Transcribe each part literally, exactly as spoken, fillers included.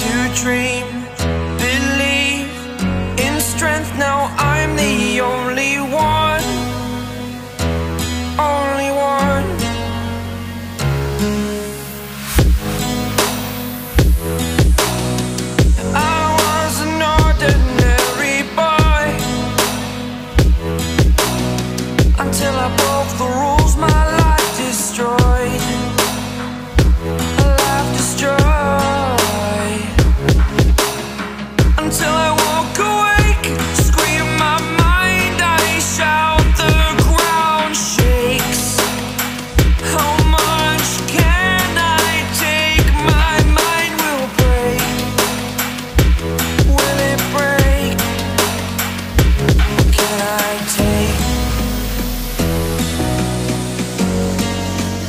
To dream, believe in strength. Now I'm the only one, only one.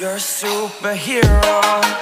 You're a superhero.